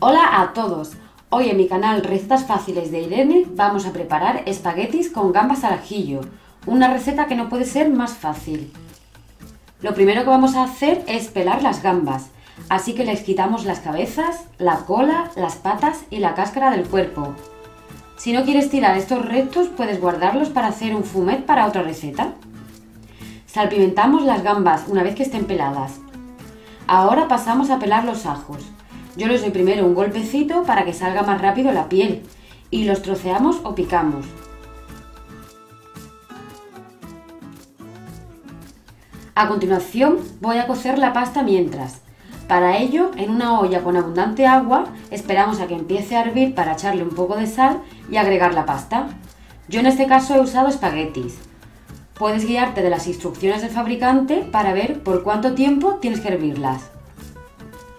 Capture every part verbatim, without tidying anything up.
Hola a todos, hoy en mi canal Recetas Fáciles de Irene vamos a preparar espaguetis con gambas al ajillo, una receta que no puede ser más fácil. Lo primero que vamos a hacer es pelar las gambas, así que les quitamos las cabezas, la cola, las patas y la cáscara del cuerpo. Si no quieres tirar estos restos puedes guardarlos para hacer un fumet para otra receta. Salpimentamos las gambas una vez que estén peladas. Ahora pasamos a pelar los ajos. Yo les doy primero un golpecito para que salga más rápido la piel y los troceamos o picamos. A continuación voy a cocer la pasta mientras. Para ello, en una olla con abundante agua esperamos a que empiece a hervir para echarle un poco de sal y agregar la pasta. Yo en este caso he usado espaguetis. Puedes guiarte de las instrucciones del fabricante para ver por cuánto tiempo tienes que hervirlas.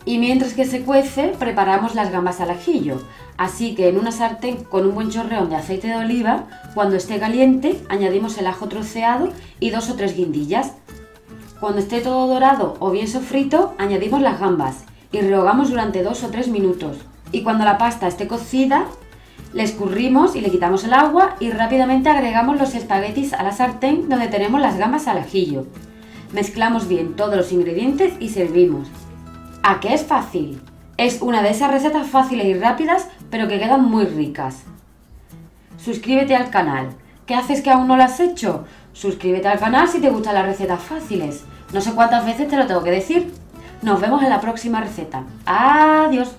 Y mientras que se cuece, preparamos las gambas al ajillo. Así que en una sartén con un buen chorreón de aceite de oliva, cuando esté caliente, añadimos el ajo troceado y dos o tres guindillas. Cuando esté todo dorado o bien sofrito, añadimos las gambas y rehogamos durante dos o tres minutos. Y cuando la pasta esté cocida, le escurrimos y le quitamos el agua y rápidamente agregamos los espaguetis a la sartén donde tenemos las gambas al ajillo. Mezclamos bien todos los ingredientes y servimos. ¿A qué es fácil? Es una de esas recetas fáciles y rápidas, pero que quedan muy ricas. Suscríbete al canal. ¿Qué haces que aún no lo has hecho? Suscríbete al canal si te gustan las recetas fáciles. No sé cuántas veces te lo tengo que decir. Nos vemos en la próxima receta. Adiós.